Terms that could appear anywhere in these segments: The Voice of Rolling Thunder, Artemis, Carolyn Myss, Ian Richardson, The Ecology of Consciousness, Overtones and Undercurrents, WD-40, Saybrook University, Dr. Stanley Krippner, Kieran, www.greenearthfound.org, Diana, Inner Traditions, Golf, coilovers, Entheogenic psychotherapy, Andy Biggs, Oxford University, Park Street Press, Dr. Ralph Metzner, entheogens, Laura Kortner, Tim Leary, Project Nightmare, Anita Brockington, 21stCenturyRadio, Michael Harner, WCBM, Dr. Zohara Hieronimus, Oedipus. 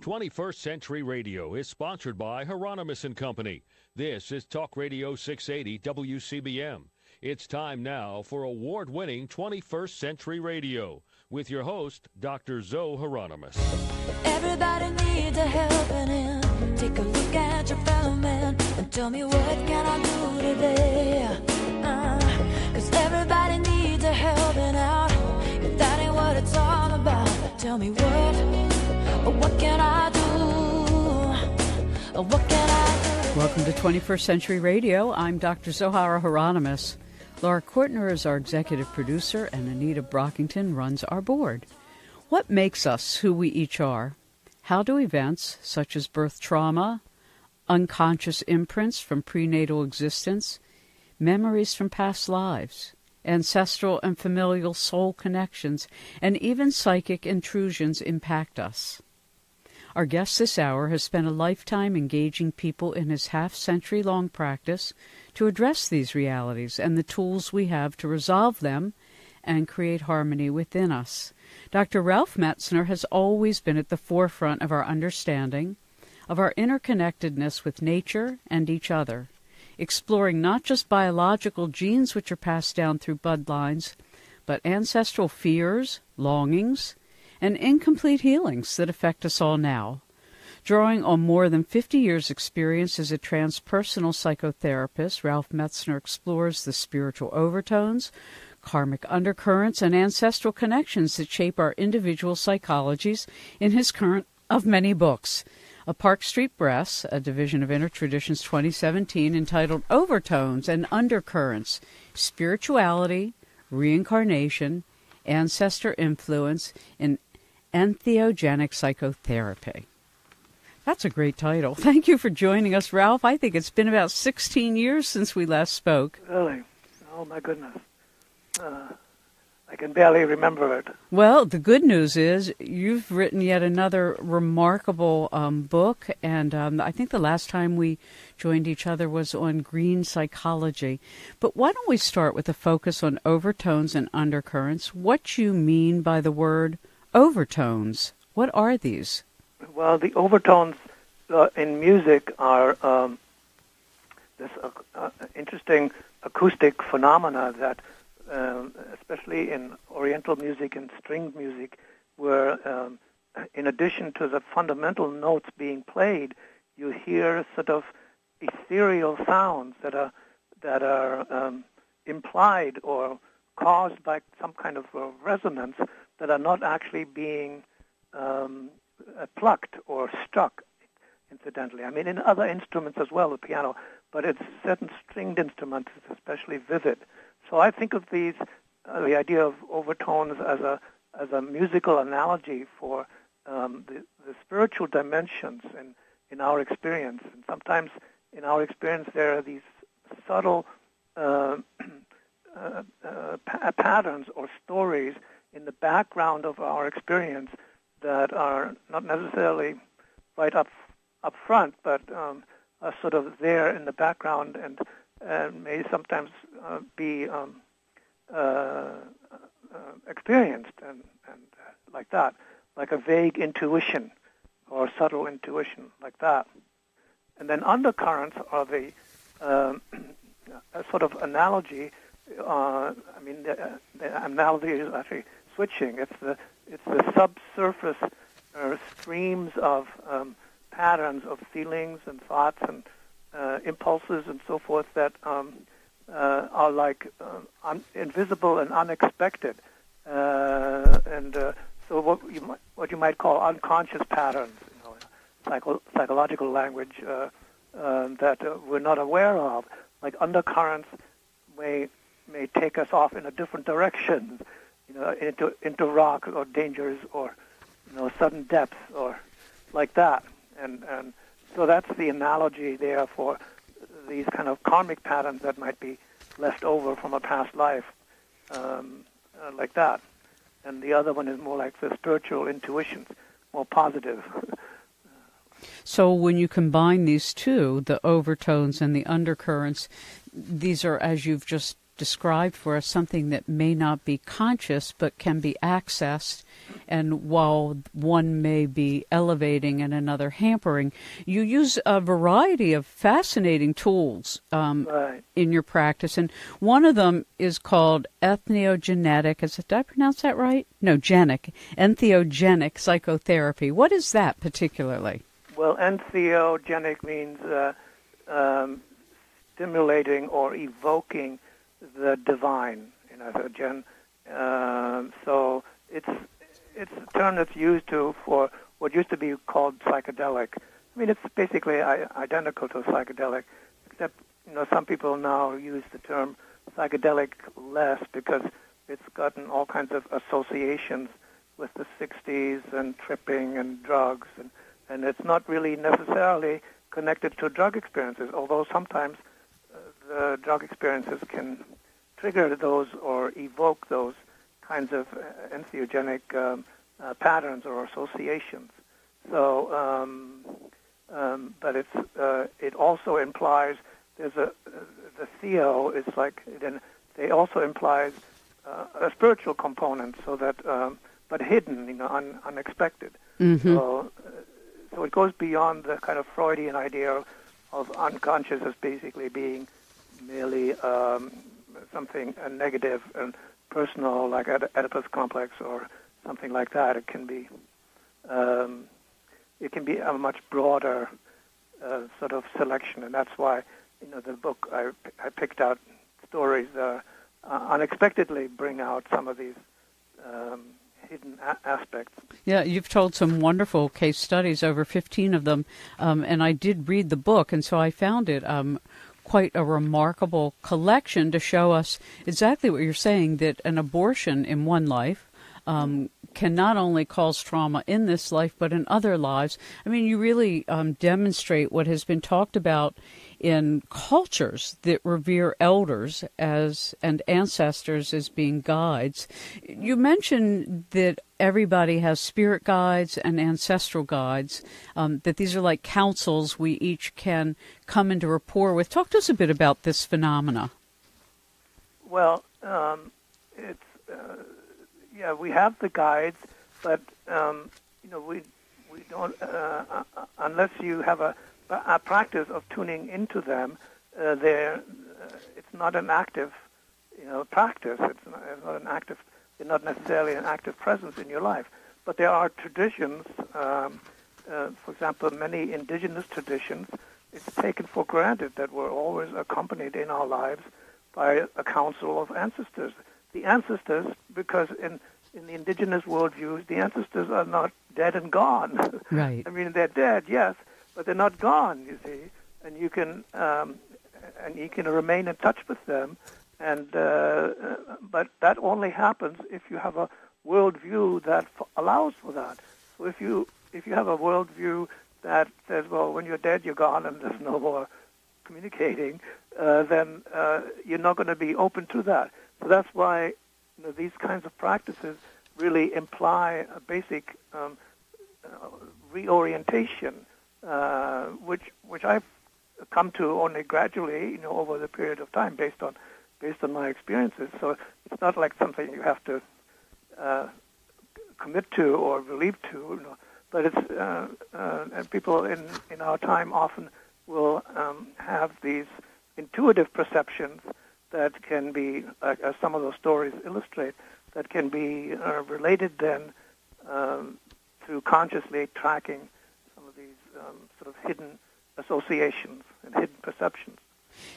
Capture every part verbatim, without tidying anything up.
twenty-first century radio is sponsored by Hieronimus and Company. This is Talk Radio six eighty W C B M. It's time now for award-winning twenty-first century radio with your host, Doctor Zoe Hieronimus. Everybody needs a helping hand. Take a look at your fellow man and tell me, what can I do today? Uh, Cause everybody needs a helping out. If that ain't what it's all about, tell me what... What can I do? What can I do? Welcome to twenty-first century radio. I'm Doctor Zohara Hieronimus. Laura Kortner is our executive producer, and Anita Brockington runs our board. What makes us who we each are? How do events such as birth trauma, unconscious imprints from prenatal existence, memories from past lives, ancestral and familial soul connections, and even psychic intrusions impact us? Our guest this hour has spent a lifetime engaging people in his half-century-long practice to address these realities and the tools we have to resolve them and create harmony within us. Doctor Ralph Metzner has always been at the forefront of our understanding of our interconnectedness with nature and each other, exploring not just biological genes which are passed down through bloodlines, but ancestral fears, longings, and incomplete healings that affect us all now. Drawing on more than fifty years' experience as a transpersonal psychotherapist, Ralph Metzner explores the spiritual overtones, karmic undercurrents, and ancestral connections that shape our individual psychologies in his current of many books. A Park Street Press, a division of Inner Traditions twenty seventeen, entitled Overtones and Undercurrents, Spirituality, Reincarnation, Ancestor Influence in Entheogenic Psychotherapy. That's a great title. Thank you for joining us, Ralph. I think it's been about sixteen years since we last spoke. Really? Oh, my goodness. Uh... I can barely remember it. Well, the good news is you've written yet another remarkable um, book, and um, I think the last time we joined each other was on green psychology. But why don't we start with a focus on overtones and undercurrents? What you mean by the word overtones? What are these? Well, the overtones uh, in music are um, this uh, uh, interesting acoustic phenomena that... Um, especially in Oriental music and string music, where um, in addition to the fundamental notes being played, you hear sort of ethereal sounds that are that are um, implied or caused by some kind of uh, resonance that are not actually being um, plucked or struck, incidentally. I mean, in other instruments as well, the piano, but it's certain stringed instruments, it's especially vivid. So I think of these, uh, the idea of overtones as a as a musical analogy for um, the, the spiritual dimensions in, in our experience. And sometimes in our experience there are these subtle uh, uh, uh, pa- patterns or stories in the background of our experience that are not necessarily right up up front, but um, are sort of there in the background and. And may sometimes uh, be um, uh, uh, experienced and, and uh, like that, like a vague intuition or subtle intuition like that. And then undercurrents are the uh, a sort of analogy. Uh, I mean, the, the analogy is actually switching. It's the it's the subsurface uh, streams of um, patterns of feelings and thoughts and. Uh, impulses and so forth that um, uh, are like uh, un- invisible and unexpected, uh, and uh, so what you might, what you might call unconscious patterns, you know, psycho- psychological language uh, uh, that uh, we're not aware of. Like undercurrents may may take us off in a different direction, you know, into into rocks or dangers or you know sudden depths or like that, and and. So that's the analogy there for these kind of karmic patterns that might be left over from a past life, um, uh, like that. And the other one is more like the spiritual intuitions, more positive. So when you combine these two, the overtones and the undercurrents, these are, as you've just described for us something that may not be conscious but can be accessed, and while one may be elevating and another hampering, you use a variety of fascinating tools um, right. in your practice, and one of them is called ethnogenetic, is it, did I pronounce that right? No, genic, entheogenic psychotherapy. What is that particularly? Well, entheogenic means uh, um, stimulating or evoking the divine, you know, gen, um, so it's it's a term that's used to for what used to be called psychedelic. I mean, it's basically identical to a psychedelic, except, you know, some people now use the term psychedelic less because it's gotten all kinds of associations with the sixties and tripping and drugs, and, and it's not really necessarily connected to drug experiences, although sometimes uh, the drug experiences can trigger those or evoke those kinds of entheogenic um, uh, patterns or associations. So, um, um, but it's uh, it also implies there's a uh, the theo is like then they also implies uh, a spiritual component, so that um, but hidden, you know, un, unexpected. Mm-hmm. So, uh, so it goes beyond the kind of Freudian idea of, of unconscious as basically being merely um, something uh, negative and personal, like Oedipus complex or something like that. It can be, um, it can be a much broader uh, sort of selection, and that's why, you know, the book I I picked out stories that uh, unexpectedly bring out some of these um, hidden a- aspects. Yeah, you've told some wonderful case studies, over fifteen of them, um, and I did read the book, and so I found it. Um, quite a remarkable collection to show us exactly what you're saying, that an abortion in one life um, can not only cause trauma in this life, but in other lives. I mean, you really um, demonstrate what has been talked about in cultures that revere elders as and ancestors as being guides. You mentioned that everybody has spirit guides and ancestral guides, um, that these are like councils we each can come into rapport with. Talk to us a bit about this phenomena. Well, um, it's uh, yeah, we have the guides, but um, you know, we we don't uh, unless you have a a practice of tuning into them. Uh, they're uh, it's not an active, you know, practice. It's not, it's not an active. They're not necessarily an active presence in your life, but there are traditions. Um, uh, for example, many indigenous traditions. It's taken for granted that we're always accompanied in our lives by a council of ancestors. The ancestors, because in in the indigenous worldviews, the ancestors are not dead and gone. Right. I mean, they're dead, yes, but they're not gone. You see, and you can um, and you can remain in touch with them. And uh, but that only happens if you have a worldview that f- allows for that. So if you if you have a worldview that says, well, when you're dead, you're gone, and there's no more communicating, uh, then uh, you're not going to be open to that. So that's why, you know, these kinds of practices really imply a basic um, uh, reorientation, uh, which which I've come to only gradually, you know, over the period of time, based on. based on my experiences. So it's not like something you have to uh, commit to or believe to, you know, but it's, uh, uh, and people in, in our time often will um, have these intuitive perceptions that can be, uh, as some of those stories illustrate, that can be uh, related then um, through consciously tracking some of these um, sort of hidden associations and hidden perceptions.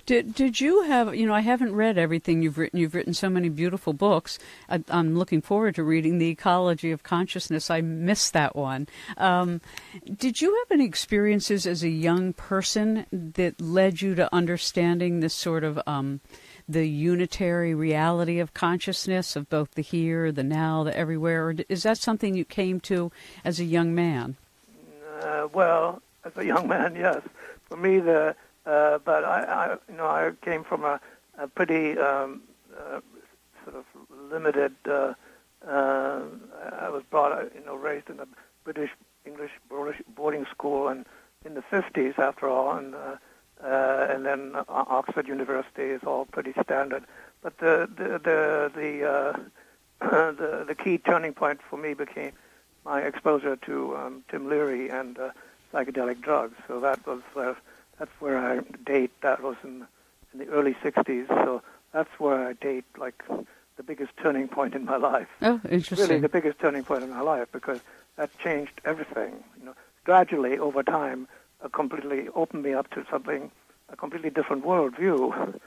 Did did you have, you know, I haven't read everything you've written. You've written so many beautiful books. I, I'm looking forward to reading The Ecology of Consciousness. I missed that one. Um, did you have any experiences as a young person that led you to understanding this sort of um, the unitary reality of consciousness, of both the here, the now, the everywhere? Or is that something you came to as a young man? Uh, well, as a young man, yes. For me, the... Uh, but I, I, you know, I came from a, a pretty um, uh, sort of limited. Uh, uh, I was brought, you know, raised in a British English boarding school, and in the fifties, after all, and uh, uh, and then Oxford University is all pretty standard. But the the the the, uh, the the key turning point for me became my exposure to um, Tim Leary and uh, psychedelic drugs. So that was uh, that's where I date. That was in, in the early sixties. So that's where I date, like the biggest turning point in my life. Oh, interesting. Really, the biggest turning point in my life, because that changed everything. You know, gradually over time, uh, completely opened me up to something, a completely different worldview.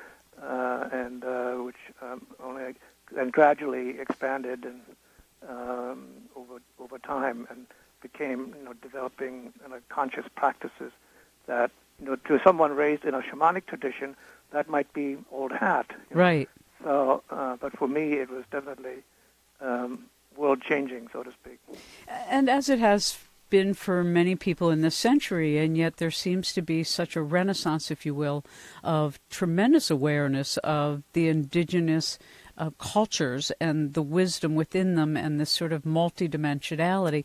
Uh, and uh, which um, only and gradually expanded and um, over over time and became, you know, developing, you know, conscious practices that, you know, to someone raised in a shamanic tradition, that might be old hat, you know? Right. So, uh, but for me, it was definitely um, world changing, so to speak. And as it has been for many people in this century, and yet there seems to be such a renaissance, if you will, of tremendous awareness of the indigenous uh, cultures and the wisdom within them and this sort of multidimensionality.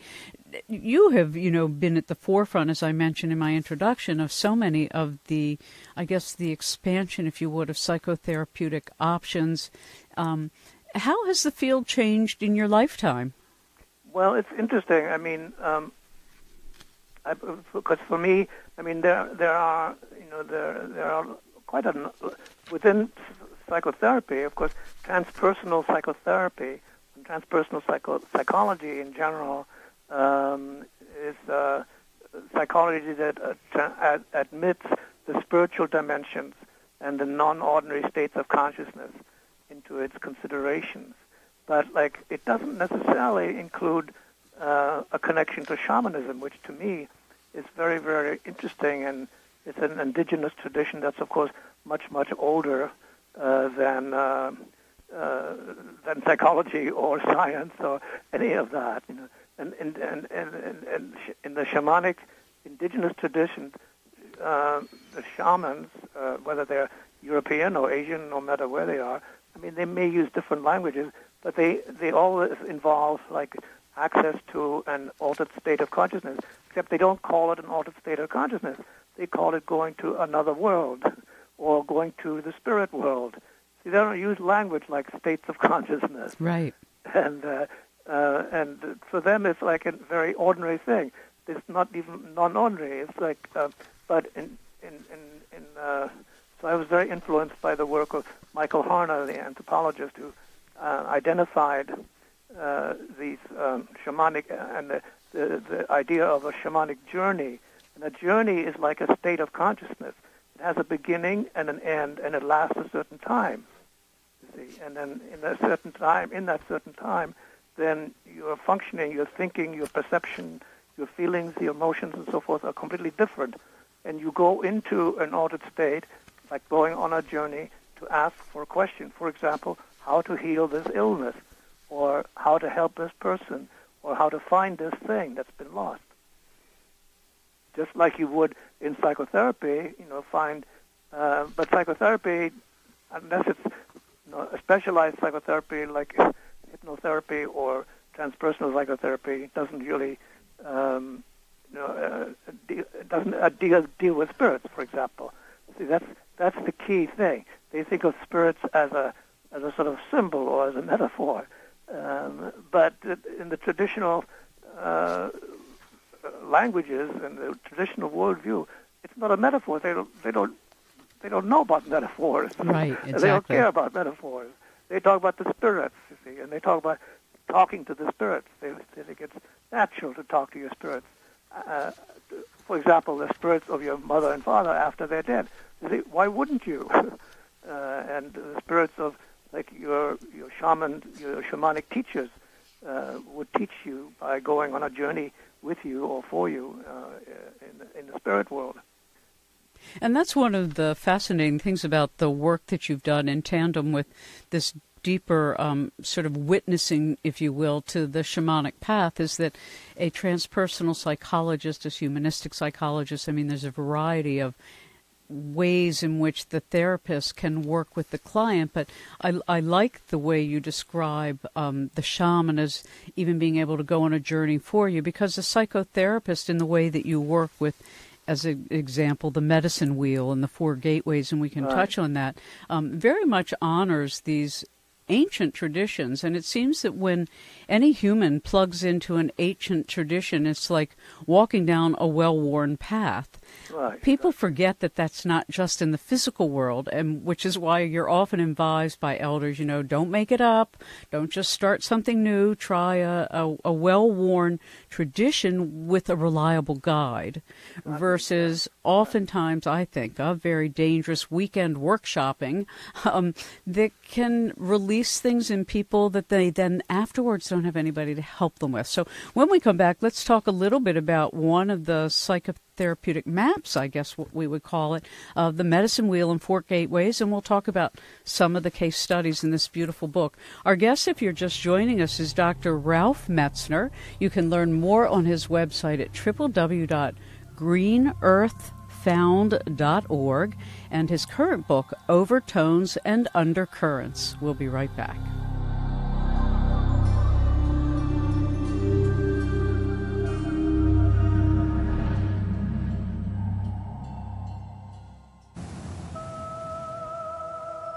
You have, you know, been at the forefront, as I mentioned in my introduction, of so many of the, I guess, the expansion, if you would, of psychotherapeutic options. Um, how has the field changed in your lifetime? Well, it's interesting. I mean, um I, because for me, I mean, there there are, you know, there there are quite a, within psychotherapy, of course, transpersonal psychotherapy and transpersonal psycho, psychology in general um, is uh, psychology that uh, tra- ad- admits the spiritual dimensions and the non-ordinary states of consciousness into its considerations. But, like, it doesn't necessarily include Uh, a connection to shamanism, which to me is very, very interesting, and it's an indigenous tradition that's, of course, much, much older uh, than uh, uh, than psychology or science or any of that. You know, and and and, and, and, and sh- in the shamanic indigenous tradition, uh, the shamans, uh, whether they're European or Asian, no matter where they are, I mean, they may use different languages, but they they always involve, like, access to an altered state of consciousness, except they don't call it an altered state of consciousness. They call it going to another world or going to the spirit world. See, they don't use language like states of consciousness. Right. And uh, uh, and for them, it's like a very ordinary thing. It's not even non-ordinary. It's like, uh, but in in in, in uh, so I was very influenced by the work of Michael Harner, the anthropologist who uh, identified Uh, these um, shamanic and the, the the idea of a shamanic journey. And a journey is like a state of consciousness. It has a beginning and an end, and it lasts a certain time. You see, and then in a certain time, in that certain time, then your functioning, your thinking, your perception, your feelings, your emotions, and so forth are completely different. And you go into an altered state, like going on a journey to ask for a question. For example, how to heal this illness, or how to help this person, or how to find this thing that's been lost. Just like you would in psychotherapy, you know, find, uh, but psychotherapy, unless it's, you know, a specialized psychotherapy like hypnotherapy or transpersonal psychotherapy, doesn't really, um, you know, uh, de- doesn't uh, deal, deal with spirits, for example. See, that's that's the key thing. They think of spirits as a as a sort of symbol or as a metaphor. Um, but in the traditional uh, languages and the traditional worldview, it's not a metaphor. They don't, they don't, they don't know about metaphors. Right, exactly. They don't care about metaphors. They talk about the spirits, you see, and they talk about talking to the spirits. They, they think it's natural to talk to your spirits. Uh, for example, the spirits of your mother and father after they're dead. You see, why wouldn't you? uh, and the spirits of like your your shaman, your shamanic teachers uh, would teach you by going on a journey with you or for you uh, in the, in the spirit world. And that's one of the fascinating things about the work that you've done in tandem with this deeper um, sort of witnessing, if you will, to the shamanic path, is that a transpersonal psychologist, a humanistic psychologist, I mean, there's a variety of ways in which the therapist can work with the client, but I, I like the way you describe um, the shaman as even being able to go on a journey for you, because the psychotherapist, in the way that you work with as an example, the medicine wheel and the four gateways, and we can All touch right. on that, um, very much honors these ancient traditions. And it seems that when any human plugs into an ancient tradition, it's like walking down a well-worn path. Right. People forget that that's not just in the physical world, and which is why you're often advised by elders, you know, don't make it up, don't just start something new, try a, a, a well-worn tradition with a reliable guide, versus oftentimes, I think, a very dangerous weekend workshopping um, that can release things in people that they then afterwards don't have anybody to help them with. So when we come back, let's talk a little bit about one of the psychotherapeutic therapeutic maps, I guess what we would call it, of the medicine wheel and four gateways, and we'll talk about some of the case studies in this beautiful book. Our guest, if you're just joining us, is Doctor Ralph Metzner. You can learn more on his website at w w w dot green earth found dot org and his current book, Overtones and Undercurrents. We'll be right back.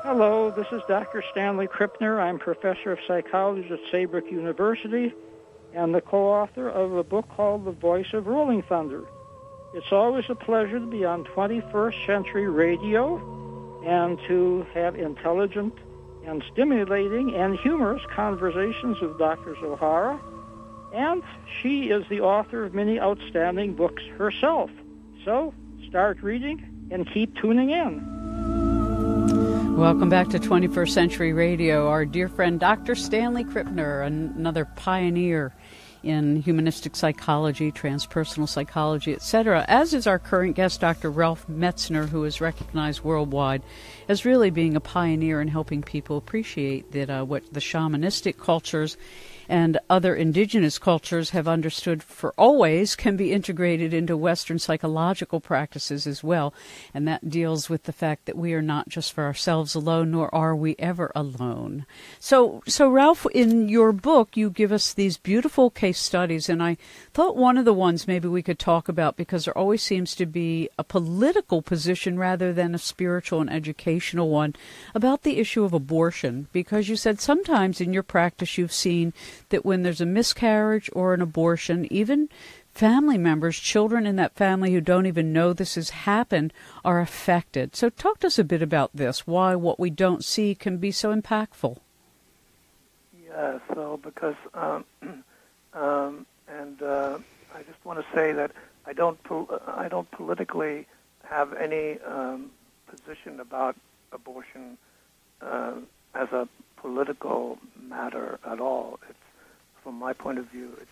Hello, this is Doctor Stanley Krippner. I'm professor of psychology at Saybrook University and the co-author of a book called The Voice of Rolling Thunder. It's always a pleasure to be on twenty-first century radio and to have intelligent and stimulating and humorous conversations with Doctor Zohara, and she is the author of many outstanding books herself. So start reading and keep tuning in. Welcome back to twenty-first century radio. Our dear friend Doctor Stanley Krippner, another pioneer in humanistic psychology, transpersonal psychology, et cetera, as is our current guest, Doctor Ralph Metzner, who is recognized worldwide as really being a pioneer in helping people appreciate that uh, what the shamanistic cultures and other indigenous cultures have understood for always can be integrated into Western psychological practices as well. And that deals with the fact that we are not just for ourselves alone, nor are we ever alone. So, so Ralph, in your book, you give us these beautiful case studies, and I thought one of the ones maybe we could talk about, because there always seems to be a political position rather than a spiritual and educational one, about the issue of abortion, because you said sometimes in your practice you've seen that when there's a miscarriage or an abortion, even family members, children in that family who don't even know this has happened, are affected. So talk to us a bit about this, why what we don't see can be so impactful. Yeah, so because, um, um, and uh, I just want to say that I don't, pol- I don't politically have any um, position about abortion uh, as a political matter at all. It's, from my point of view, it's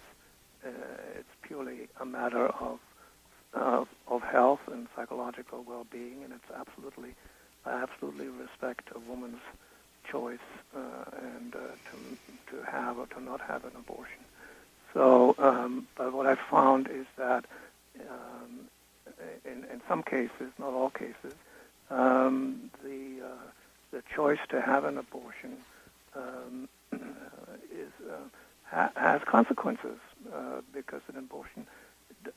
uh, it's purely a matter of uh, of health and psychological well-being, and it's absolutely, I absolutely respect a woman's choice uh, and uh, to to have or to not have an abortion. So, um, but what I found is that um, in in some cases, not all cases, um, the uh, the choice to have an abortion Um, uh, is uh, ha- has consequences uh, because an abortion d-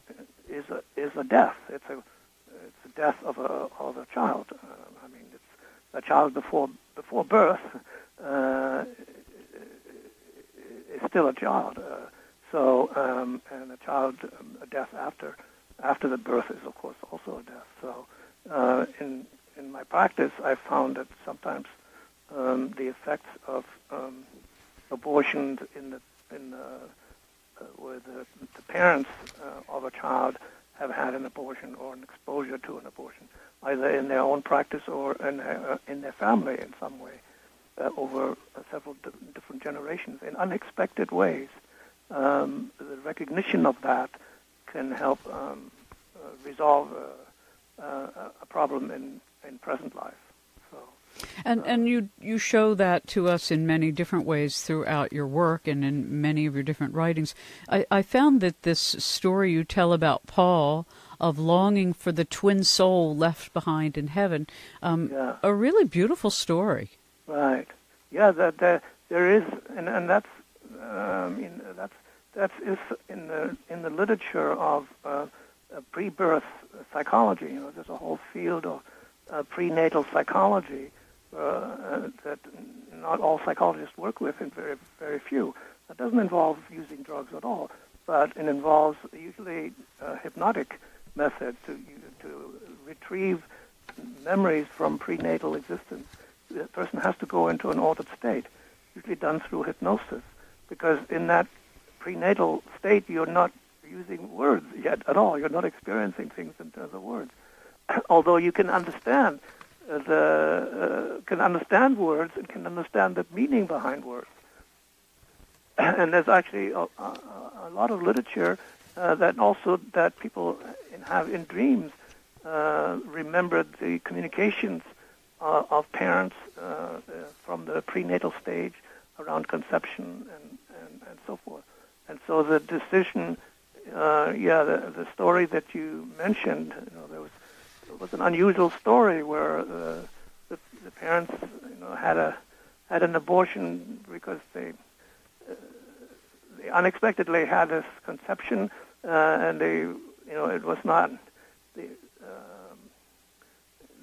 is a is a death. It's a it's a death of a of a child. Uh, I mean, it's a child before before birth uh, is still a child. Uh, so um, and a child um, a death after after the birth is of course also a death. So uh, in in my practice, I found that sometimes Um, the effects of um, abortions in the in the uh, where the, the parents uh, of a child have had an abortion or an exposure to an abortion, either in their own practice or in uh, in their family in some way, uh, over uh, several d- different generations in unexpected ways. Um, the recognition of that can help um, uh, resolve uh, uh, a problem in, in present life. And and you you show that to us in many different ways throughout your work and in many of your different writings. I, I found that this story you tell about Paul of longing for the twin soul left behind in heaven, um, yeah. a really beautiful story. Right. Yeah. That there there is, and and that's uh, I mean that's that's is in the in the literature of uh, pre-birth psychology. You know, there's a whole field of uh, prenatal psychology uh, that not all psychologists work with, and very, very few. That doesn't involve using drugs at all, but it involves usually uh, hypnotic methods to to retrieve memories from prenatal existence. The person has to go into an altered state, usually done through hypnosis, because in that prenatal state you're not using words yet at all. You're not experiencing things in terms of words, although you can understand the uh, can understand words and can understand the meaning behind words. And there's actually a, a, a lot of literature uh, that also that people have in dreams uh, remembered the communications uh, of parents uh, from the prenatal stage around conception and, and, and so forth. And so the decision, uh, yeah, the, the story that you mentioned, you know, there was it was an unusual story where uh, the, the parents, you know, had a had an abortion because they, uh, they unexpectedly had this conception, uh, and they, you know, it was not. They, um,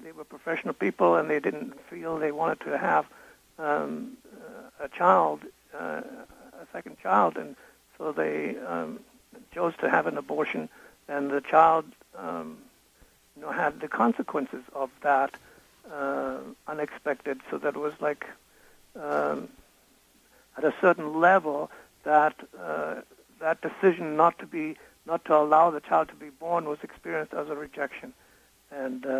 they were professional people, and they didn't feel they wanted to have um, a child, uh, a second child, and so they um, chose to have an abortion, and the child, um, you know, had the consequences of that uh, unexpected. So that was like um, at a certain level that uh, that decision not to be, not to allow the child to be born was experienced as a rejection, and um,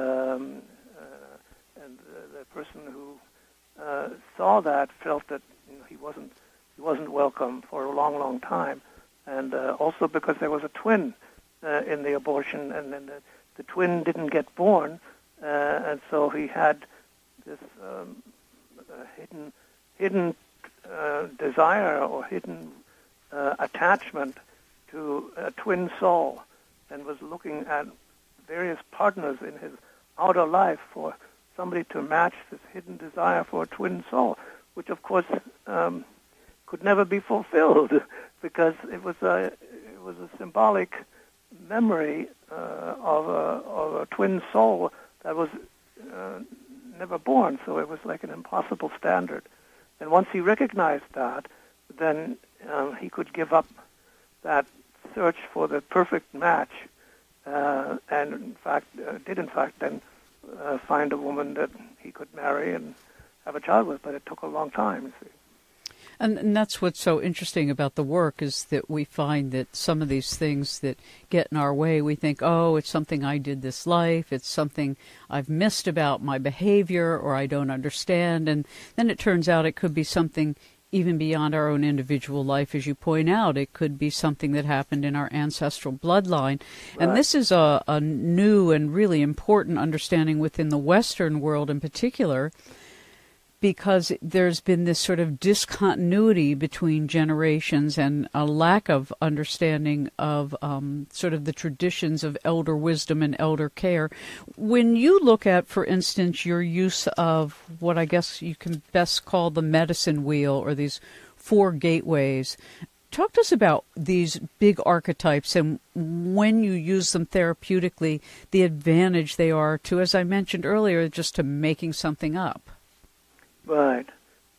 uh, and the, the person who uh, saw that felt that, you know, he wasn't he wasn't welcome for a long, long time, and uh, also because there was a twin uh, in the abortion, and then the, the twin didn't get born, uh, and so he had this um, uh, hidden hidden uh, desire or hidden uh, attachment to a twin soul, and was looking at various partners in his outer life for somebody to match this hidden desire for a twin soul, which of course um, could never be fulfilled because it was a it was a symbolic memory uh, of a of a twin soul that was uh, never born. So it was like an impossible standard. And once he recognized that, then um, he could give up that search for the perfect match, uh, and in fact, uh, did in fact then uh, find a woman that he could marry and have a child with, but it took a long time, you see. And, and that's what's so interesting about the work, is that we find that some of these things that get in our way, we think, oh, it's something I did this life, it's something I've missed about my behavior, or I don't understand, and then it turns out it could be something even beyond our own individual life, as you point out. It could be something that happened in our ancestral bloodline. Right. And this is a, a new and really important understanding within the Western world in particular, because there's been this sort of discontinuity between generations and a lack of understanding of um, sort of the traditions of elder wisdom and elder care. When you look at, for instance, your use of what I guess you can best call the medicine wheel, or these four gateways, talk to us about these big archetypes and when you use them therapeutically, the advantage they are to, as I mentioned earlier, just to making something up. Right.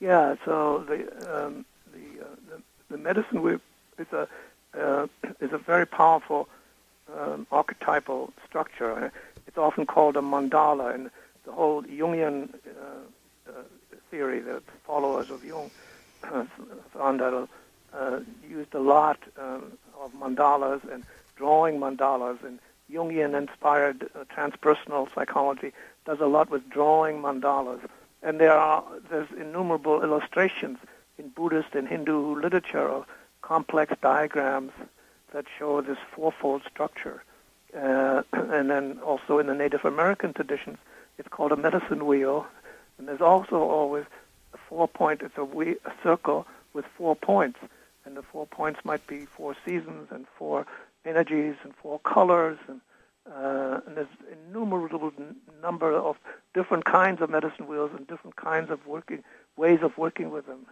Yeah. So the um, the, uh, the the medicine wheel is a uh, is a very powerful um, archetypal structure. It's often called a mandala, and the whole Jungian uh, uh, theory, the followers of Jung found that uh, used a lot um, of mandalas and drawing mandalas, and Jungian-inspired uh, transpersonal psychology does a lot with drawing mandalas. And there are there's innumerable illustrations in Buddhist and Hindu literature of complex diagrams that show this fourfold structure. Uh, and then also in the Native American traditions, it's called a medicine wheel. And there's also always a four-point, it's a, wheel, a circle with four points. And the four points might be four seasons and four energies and four colors, and Uh, and there's innumerable n- number of different kinds of medicine wheels and different kinds of working ways of working with them,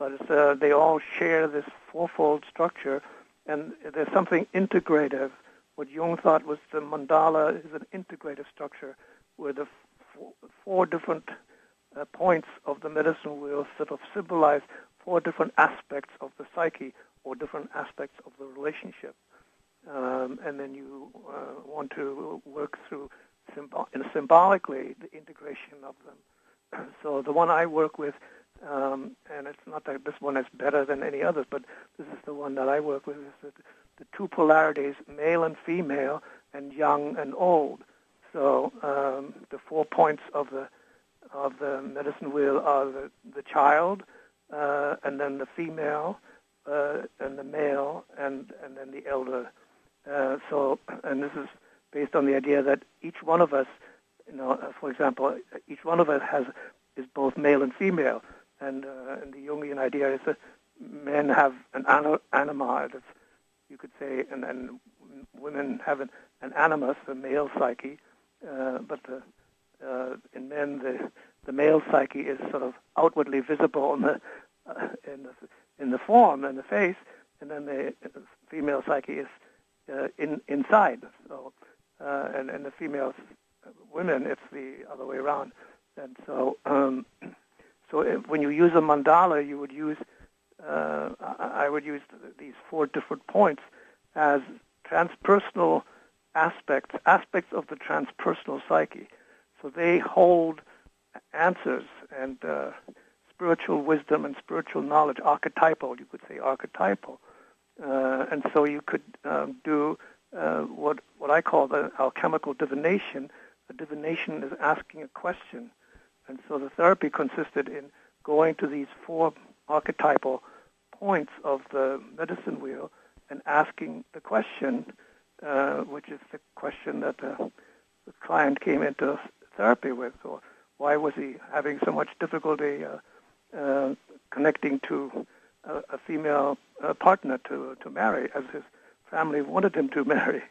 but it's, uh, they all share this fourfold structure, and there's something integrative what Jung thought was the mandala is an integrative structure where the four, four different uh, points of the medicine wheel sort of symbolize four different aspects of the psyche or different aspects of the relationship. Um, and then you uh, want to work through symbol- symbolically the integration of them. So the one I work with, um, and it's not that this one is better than any others, but this is the one that I work with, is that the two polarities, male and female, and young and old. So um, the four points of the of the medicine wheel are the, the child, uh, and then the female, uh, and the male, and, and then the elder. Uh, so, and this is based on the idea that each one of us, you know, for example, each one of us has is both male and female. And, uh, and the Jungian idea is that men have an anima, that's, you could say, and, and women have an, an animus, the male psyche, uh, but the, uh, in men, the the male psyche is sort of outwardly visible in the, uh, in the in the form and the face, and then the female psyche is uh, in inside. So, uh, and and the female women, it's the other way around. And so, um, so if, when you use a mandala, you would use. Uh, I would use these four different points as transpersonal aspects, aspects of the transpersonal psyche. So they hold answers and uh, spiritual wisdom and spiritual knowledge, archetypal, you could say archetypal. Uh, and so you could um, do uh, what what I call the alchemical divination. The divination is asking a question. And so the therapy consisted in going to these four archetypal points of the medicine wheel and asking the question, uh, which is the question that uh, the client came into therapy with. So why was he having so much difficulty uh, uh, connecting to a, a female uh, partner to to marry, as his family wanted him to marry?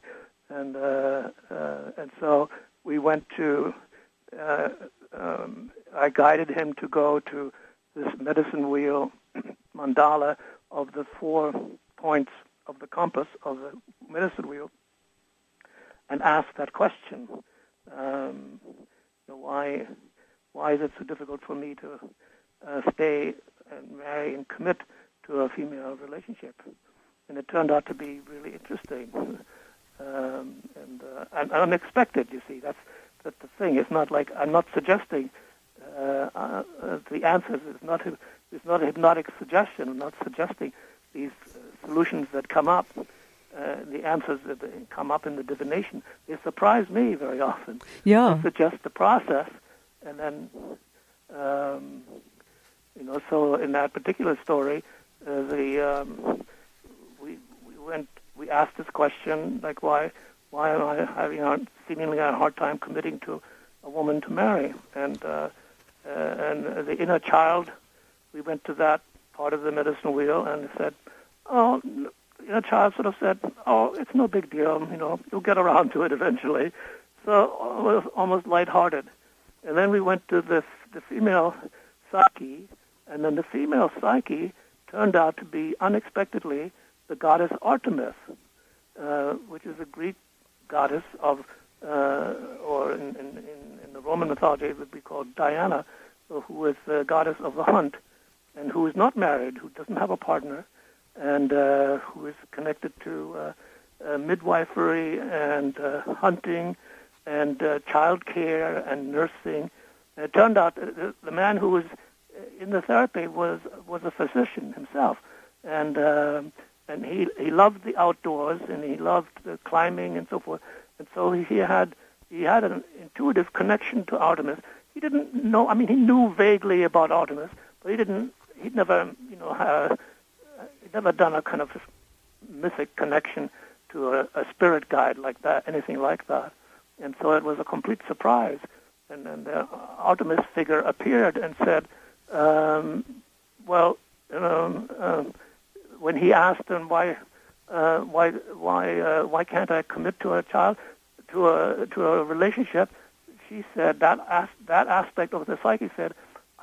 And uh, uh, and so we went to. Uh, um, I guided him to go to this medicine wheel mandala of the four points of the compass of the medicine wheel and ask that question. Um, you know, why why is it so difficult for me to uh, stay and marry and commit to a female relationship? And it turned out to be really interesting um, and, uh, and unexpected, you see. That's, that's the thing. It's not like I'm not suggesting Uh, uh, uh, the answers is not it's not a hypnotic suggestion. I'm not suggesting these uh, solutions that come up, uh, the answers that come up in the divination. They surprise me very often. Yeah, I suggest the process, and then um, you know. So in that particular story, uh, the um, we we went we asked this question like why why am I having a, seemingly a hard time committing to a woman to marry and. Uh, Uh, and the inner child, we went to that part of the medicine wheel and said, oh, the inner child sort of said, oh, it's no big deal, you know, you'll get around to it eventually. So it was almost lighthearted. And then we went to the, the female psyche, and then the female psyche turned out to be, unexpectedly, the goddess Artemis, uh, which is a Greek goddess of, uh, or in, in, in the Roman mythology would be called Diana, who is the goddess of the hunt, and who is not married, who doesn't have a partner, and uh, who is connected to uh, uh, midwifery and uh, hunting and uh, child care and nursing. And it turned out that the man who was in the therapy was was a physician himself, and uh, and he he loved the outdoors and he loved the climbing and so forth, and so he had. He had an intuitive connection to Artemis. He didn't know, I mean, he knew vaguely about Artemis, but he didn't, he'd never, you know, uh, he'd never done a kind of mythic connection to a, a spirit guide like that, anything like that. And so it was a complete surprise. And then the Artemis figure appeared and said, um, well, you know, um, when he asked him why, uh, why, why, uh, why can't I commit to a child, To a, to a relationship, she said that as, that aspect of the psyche said,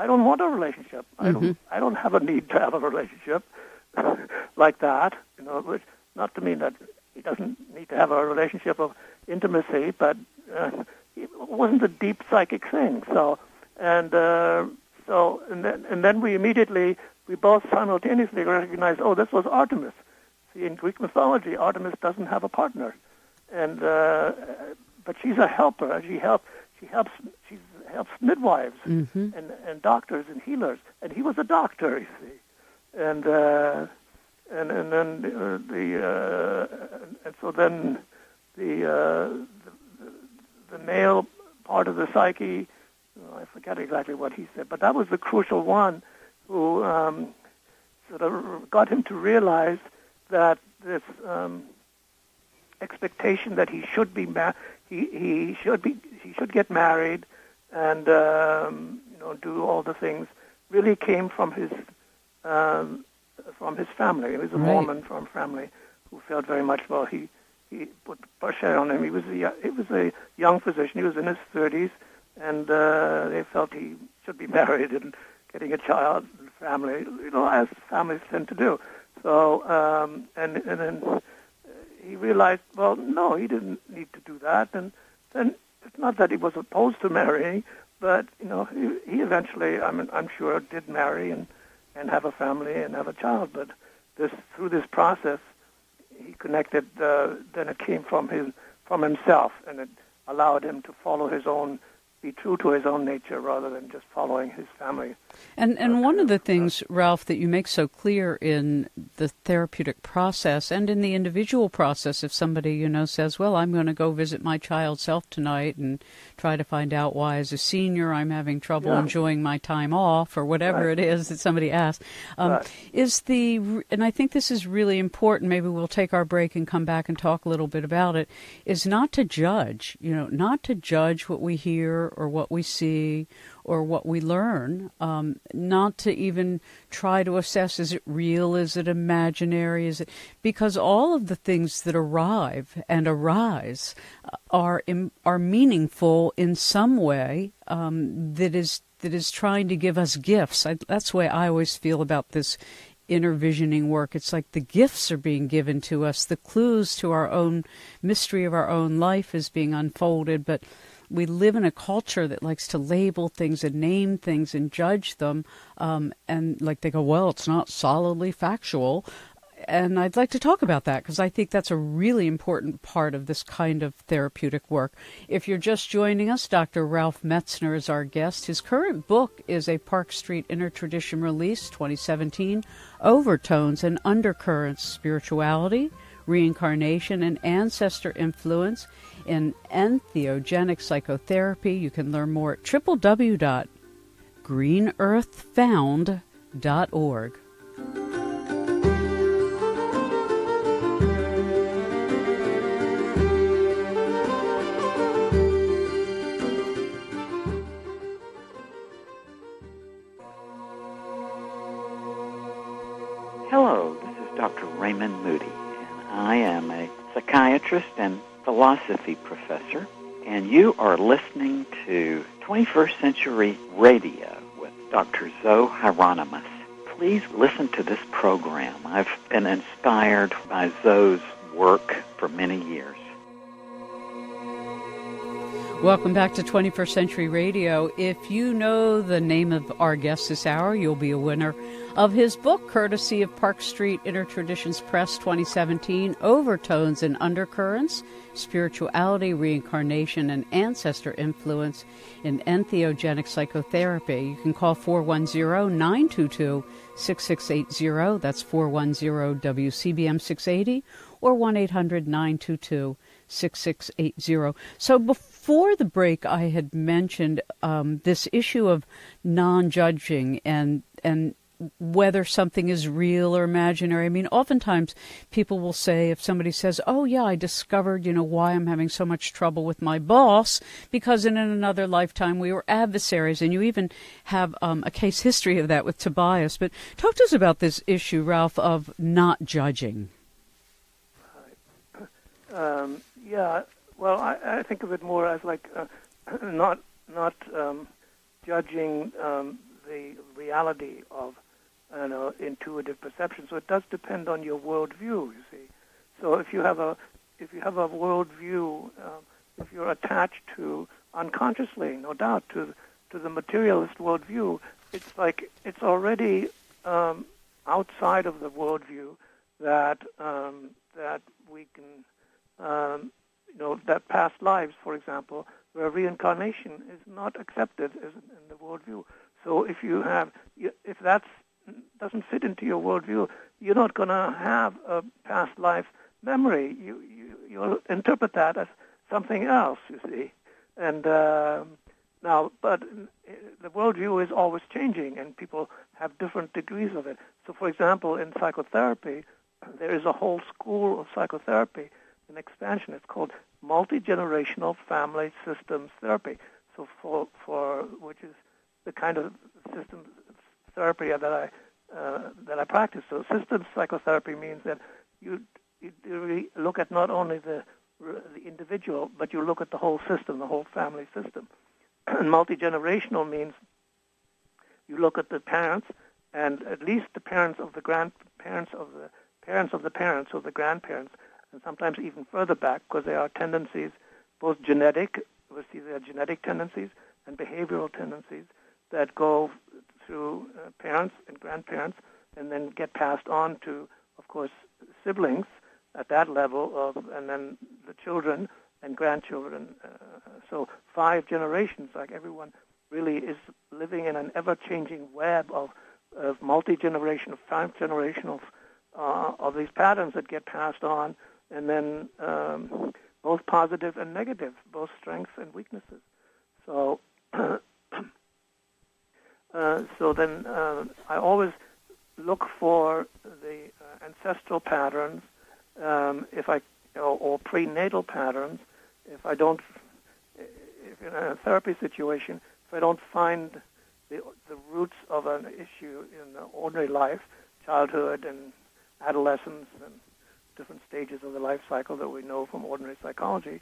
I don't want a relationship. I don't mm-hmm. I don't have a need to have a relationship like that. You know, which, not to mean that He doesn't need to have a relationship of intimacy, but uh, it wasn't a deep psychic thing. So, and uh, so, and then, and then we immediately, we both simultaneously recognized, oh, this was Artemis. See, in Greek mythology, Artemis doesn't have a partner, and uh, but she's a helper. She helps. She helps. She helps midwives mm-hmm. and, and doctors and healers. And he was a doctor, you see, and. Uh, And and then uh, the uh, and so then the, uh, the the male part of the psyche, oh, I forget exactly what he said, but that was the crucial one who um, sort of got him to realize that this um, expectation that he should be ma- he he should be he should get married and um, you know do all the things really came from his. Um, from his family. He was a right. Mormon from family who felt very much, well, he, he put pressure on him. He was, a, he was a young physician. He was in his thirties, and uh, they felt he should be married and getting a child and family, you know, as families tend to do. So, um, and, and then he realized, well, no, he didn't need to do that. And then it's not that he was opposed to marrying, but, you know, he, he eventually, I mean, I'm sure, did marry and and have a family and have a child, but this through this process, he connected. Uh, then it came from his from himself, and it allowed him to follow his own, be true to his own nature rather than just following his family. And and uh, one of the things, Ralph, that you make so clear in the therapeutic process and in the individual process, if somebody you know says, "Well, I'm going to go visit my child self tonight and try to find out why, as a senior, I'm having trouble yeah. enjoying my time off," or whatever right. it is that somebody asks, um, right. is the and I think this is really important. Maybe we'll take our break and come back and talk a little bit about it. Is not to judge, you know, not to judge what we hear or what we see or what we learn, um, not to even try to assess, is it real, is it imaginary, is it, because all of the things that arrive and arise are are meaningful in some way um, that is that is trying to give us gifts. I, that's the way I always feel about this inner visioning work. It's like the gifts are being given to us, the clues to our own mystery of our own life is being unfolded, but we live in a culture that likes to label things and name things and judge them. Um, and like they go, well, it's not solidly factual. And I'd like to talk about that because I think that's a really important part of this kind of therapeutic work. If you're just joining us, Doctor Ralph Metzner is our guest. His current book is a Park Street Inner Tradition release, twenty seventeen, Overtones and Undercurrents, Spirituality, Reincarnation, and Ancestor Influence in Entheogenic Psychotherapy. You can learn more at w w w dot green earth found dot org. Hello, this is Doctor Raymond Moody, and I am a psychiatrist and philosophy professor, and you are listening to twenty-first century radio with Doctor Zoe Hieronimus. Please listen to this program. I've been inspired by Zoe's work for many years. Welcome back to twenty-first century radio. If you know the name of our guest this hour, you'll be a winner of his book, courtesy of Park Street Inner Traditions Press, twenty seventeen, Overtones and Undercurrents, Spirituality, Reincarnation, and Ancestor Influence in Entheogenic Psychotherapy. You can call four one zero, nine two two, six six eight zero. That's four one zero W C B M six eighty or one eight hundred, nine two two, six six eight zero. So before the break, I had mentioned um, this issue of non-judging and and whether something is real or imaginary. I mean, oftentimes people will say, if somebody says, oh, yeah, I discovered, you know, why I'm having so much trouble with my boss, because in another lifetime we were adversaries, and you even have um, a case history of that with Tobias. But talk to us about this issue, Ralph, of not judging. Um, yeah, well, I, I think of it more as like uh, not, not um, judging um, the reality of, you know, intuitive perception. So it does depend on your worldview, you see. So if you have a if you have a worldview, um, if you're attached to unconsciously, no doubt, to to the materialist worldview, it's like it's already um, outside of the worldview that um, that we can. Um, you know, that past lives, for example, where reincarnation is not accepted as in the worldview. So if you have, if that doesn't fit into your worldview, you're not going to have a past life memory. You, you, you'll interpret that as something else, you see. And uh, now, but the worldview is always changing, and people have different degrees of it. So, for example, in psychotherapy, there is a whole school of psychotherapy, an expansion. It's called multi-generational family systems therapy. So for for which is the kind of systems therapy that I uh, that I practice. So systems psychotherapy means that you, you really look at not only the the individual, but you look at the whole system, the whole family system. And multi-generational means you look at the parents, and at least the parents of the grandparents of the parents of the parents or the grandparents, and sometimes even further back, because there are tendencies, both genetic, we see there are genetic tendencies and behavioral tendencies that go through uh, parents and grandparents and then get passed on to, of course, siblings at that level, of, and then the children and grandchildren. Uh, so five generations, like everyone really is living in an ever-changing web of, of multi-generational, five-generational, uh, of these patterns that get passed on. And then um, both positive and negative, both strengths and weaknesses. So, uh, so then uh, I always look for the uh, ancestral patterns, um, if I or, or prenatal patterns. If I don't, if in a therapy situation, if I don't find the the roots of an issue in ordinary life, childhood and adolescence and different stages of the life cycle that we know from ordinary psychology,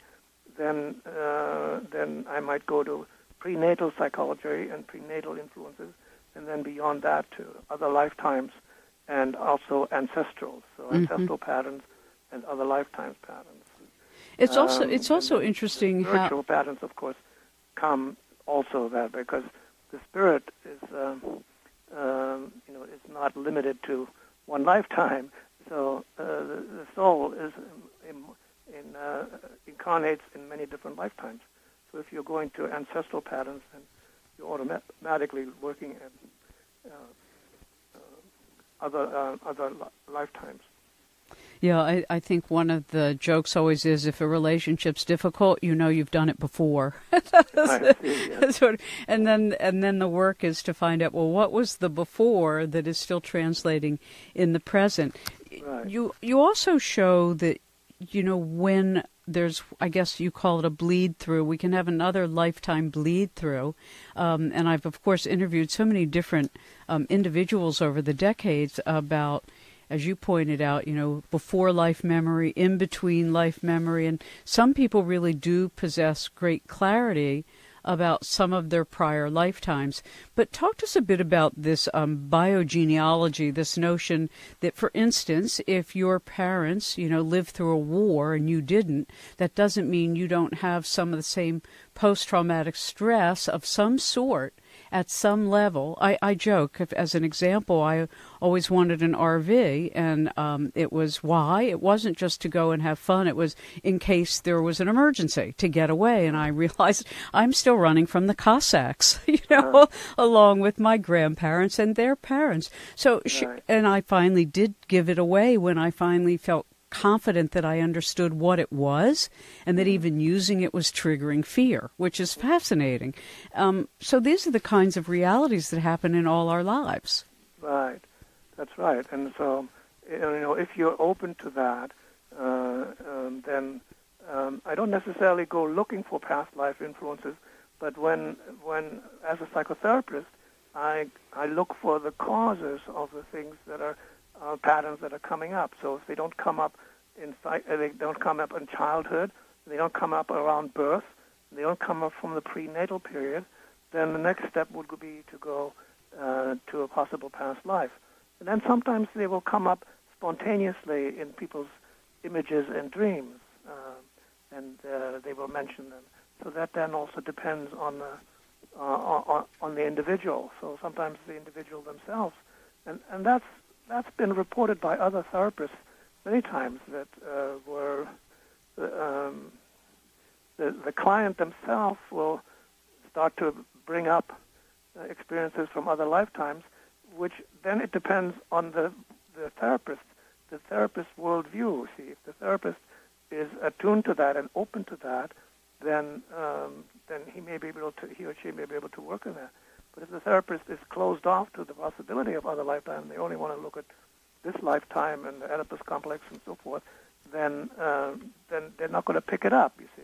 then uh, then I might go to prenatal psychology and prenatal influences, and then beyond that to other lifetimes and also ancestral, so mm-hmm. ancestral patterns and other lifetimes patterns. It's um, also it's also the, interesting the spiritual how... patterns, of course, come also that because the spirit is um, um, you know is not limited to one lifetime. So uh, the, the soul is in, in, uh, incarnates in many different lifetimes. So if you're going to ancestral patterns, then you're automatically working in uh, uh, other uh, other li- lifetimes. Yeah, I, I think one of the jokes always is if a relationship's difficult, you know you've done it before. I see, yeah. sort of, and then and then the work is to find out, well, what was the before that is still translating in the present? Right. You you also show that, you know, when there's, I guess you call it a bleed through, we can have another lifetime bleed through. Um, and I've, of course, interviewed so many different um, individuals over the decades about, as you pointed out, you know, before life memory, in between life memory. And some people really do possess great clarity about some of their prior lifetimes. But talk to us a bit about this um, biogenealogy, this notion that, for instance, if your parents, you know, lived through a war and you didn't, that doesn't mean you don't have some of the same post-traumatic stress of some sort at some level. I, I joke, if, as an example, I always wanted an R V, and um, it was why? It wasn't just to go and have fun. It was in case there was an emergency, to get away. And I realized I'm still running from the Cossacks, you know, right. along with my grandparents and their parents. So, right. she, and I finally did give it away when I finally felt confident that I understood what it was and that even using it was triggering fear, which is fascinating. Um, so these are the kinds of realities that happen in all our lives. Right. That's right. And so, you know, if you're open to that, uh, um, then um, I don't necessarily go looking for past life influences, but when, when as a psychotherapist, I, I look for the causes of the things that are Uh, patterns that are coming up. So if they don't come up in they don't come up in childhood, they don't come up around birth, they don't come up from the prenatal period, then the next step would be to go uh, to a possible past life. And then sometimes they will come up spontaneously in people's images and dreams, uh, and uh, they will mention them. So that then also depends on the uh, on, on the individual. So sometimes the individual themselves, and and that's that's been reported by other therapists many times that uh, were um, the the client themselves will start to bring up experiences from other lifetimes, which then it depends on the the therapist, the therapist's worldview. See, if the therapist is attuned to that and open to that, then um, then he may be able to, he or she may be able to work on that. But if the therapist is closed off to the possibility of other lifetimes, they only want to look at this lifetime and the Oedipus complex and so forth, then uh, then they're not going to pick it up, you see.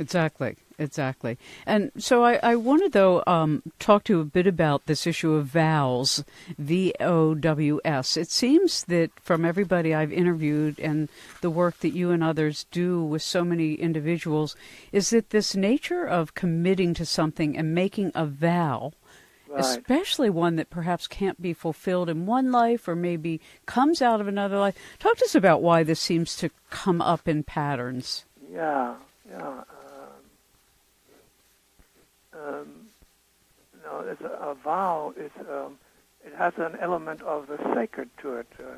Exactly, exactly. And so I, I want to, though, um, talk to you a bit about this issue of vows, V O W S. It seems that from everybody I've interviewed and the work that you and others do with so many individuals is that this nature of committing to something and making a vow, right, especially one that perhaps can't be fulfilled in one life or maybe comes out of another life. Talk to us about why this seems to come up in patterns. Yeah, yeah. Um, no, it's a, a vow. It's um, it has an element of the sacred to it. Uh,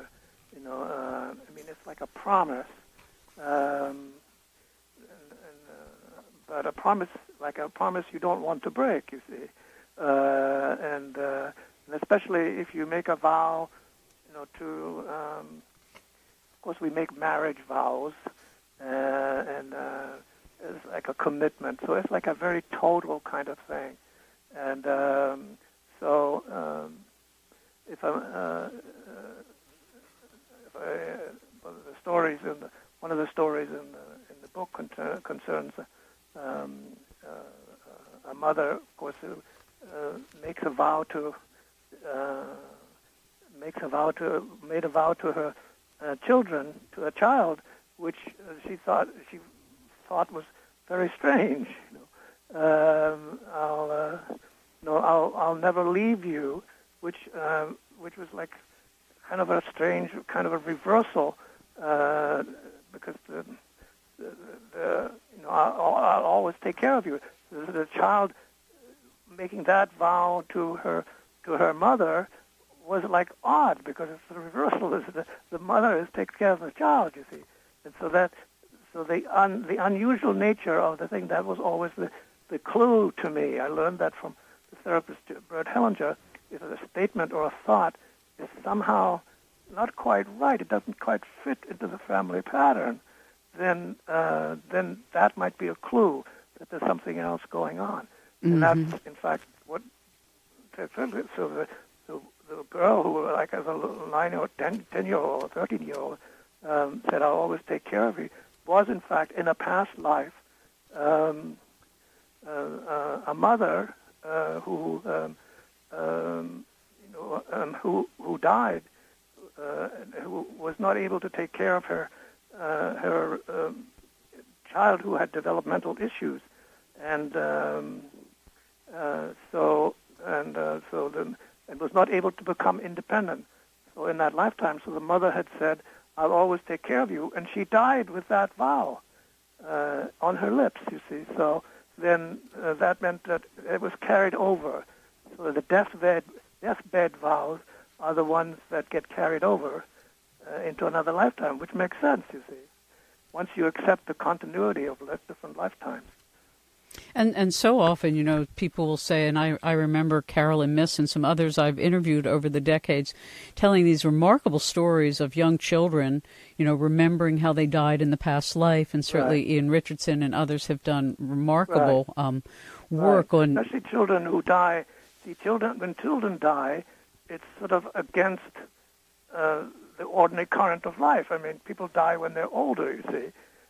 you know, uh, I mean, it's like a promise, um, and, and, uh, but a promise, like a promise you don't want to break. You see, uh, and, uh, and especially if you make a vow, you know, to um, of course we make marriage vows, uh, and. Uh, It's like a commitment, so it's like a very total kind of thing, and um, so um, if, I, uh, if I, uh, one of the stories in the, one of the stories in the, in the book con- concerns um, uh, a mother, of course, who uh, makes a vow to uh, makes a vow to made a vow to her uh, children, to a child, which uh, she thought she. thought was very strange. You know, um, I'll, uh, no, I'll, I'll never leave you, which, uh, which was like kind of a strange, kind of a reversal, uh, because the, the, the, you know, I'll, I'll always take care of you. The, the child making that vow to her, to her mother, was like odd because it's the reversal. The, the mother is taking care of the child, you see, and so that. So the un, the unusual nature of the thing, that was always the, the clue to me. I learned that from the therapist, Bert Hellinger, is a statement or a thought is somehow not quite right. It doesn't quite fit into the family pattern. Then uh, then that might be a clue that there's something else going on. Mm-hmm. And that's, in fact, what... So the, the, the girl who, like as a little nine or ten, ten-year-old or thirteen-year-old, um, said, I'll always take care of you, was in fact in a past life um, uh, uh, a mother uh, who um, um, you know um, who who died, uh, who was not able to take care of her uh, her um, child who had developmental issues, and um, uh, so and uh, so then and was not able to become independent. So in that lifetime, so the mother had said, I'll always take care of you. And she died with that vow uh, on her lips, you see. So then uh, that meant that it was carried over. So the deathbed, deathbed vows are the ones that get carried over uh, into another lifetime, which makes sense, you see, once you accept the continuity of different lifetimes. And and so often, you know, people will say, and I, I remember Carolyn Myss and some others I've interviewed over the decades telling these remarkable stories of young children, you know, remembering how they died in the past life. And certainly right. Ian Richardson and others have done remarkable right. um, work right. on... Especially children who die. See, children, when children die, it's sort of against uh, the ordinary current of life. I mean, people die when they're older, you see.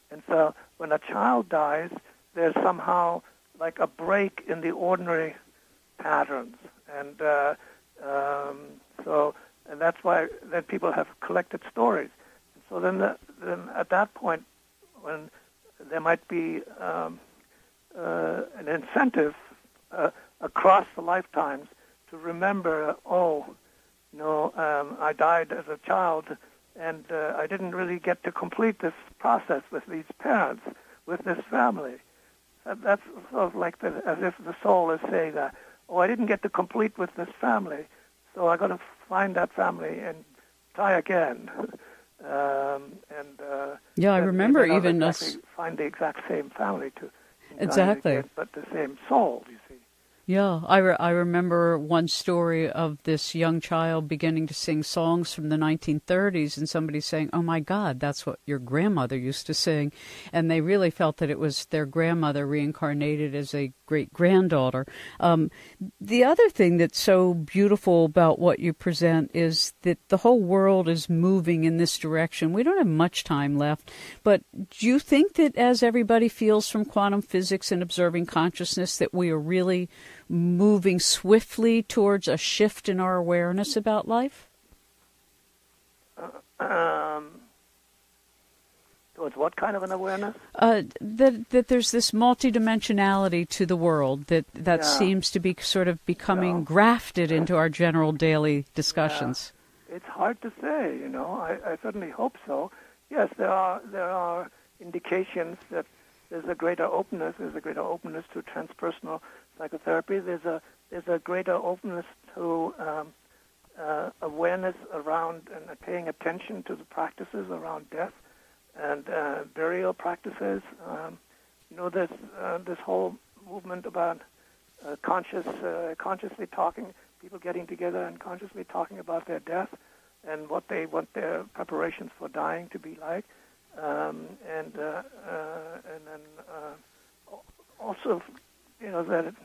And so when a child dies, there's somehow like a break in the ordinary patterns, and uh, um, so and that's why that people have collected stories. And so then, the, then at that point, when there might be um, uh, an incentive uh, across the lifetimes to remember, oh, you know, um, I died as a child And uh, I didn't really get to complete this process with these parents, with this family. And that's sort of like the, as if the soul is saying, uh, oh, I didn't get to complete with this family, so I got to find that family and try again. um, and uh, yeah, I remember even us... Find the exact same family to... Exactly. Again, but the same soul, you see. Yeah, I, re- I remember one story of this young child beginning to sing songs from the nineteen thirties and somebody saying, oh my God, that's what your grandmother used to sing. And they really felt that it was their grandmother reincarnated as a great-granddaughter. Um, the other thing that's so beautiful about what you present is that the whole world is moving in this direction. We don't have much time left, but do you think that as everybody feels from quantum physics and observing consciousness that we are really moving swiftly towards a shift in our awareness about life? Uh, um, towards what kind of an awareness? Uh, that that there's this multidimensionality to the world that, that yeah. seems to be sort of becoming yeah. grafted into our general daily discussions. Yeah. It's hard to say, you know. I, I certainly hope so. Yes, there are there are indications that there's a greater openness, there's a greater openness to transpersonal psychotherapy. There's a there's a greater openness to um, uh, awareness around and uh, paying attention to the practices around death and uh, burial practices. Um, you know, there's uh, this whole movement about uh, conscious, uh, consciously talking, people getting together and consciously talking about their death and what they want their preparations for dying to be like, um, and uh, uh, and then uh, also. You know, that it,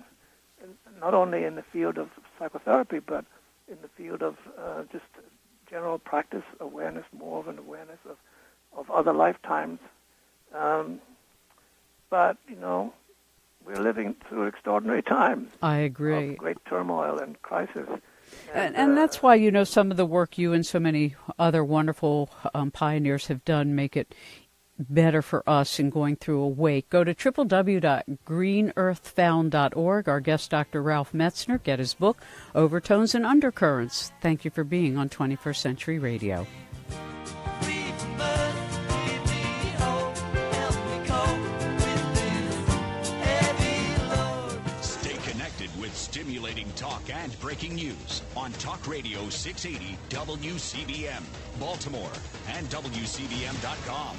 not only in the field of psychotherapy, but in the field of uh, just general practice awareness, more of an awareness of, of other lifetimes. Um, but, you know, we're living through extraordinary times. I agree. Of great turmoil and crisis. And, and, and that's why, you know, some of the work you and so many other wonderful um, pioneers have done make it better for us in going through a wake. Go to w w w dot green earth found dot org. Our guest, Doctor Ralph Metzner. Get his book, Overtones and Undercurrents. Thank you for being on twenty-first century radio. Stay connected with stimulating talk and breaking news on Talk Radio six eighty W C B M, Baltimore, and W C B M dot com.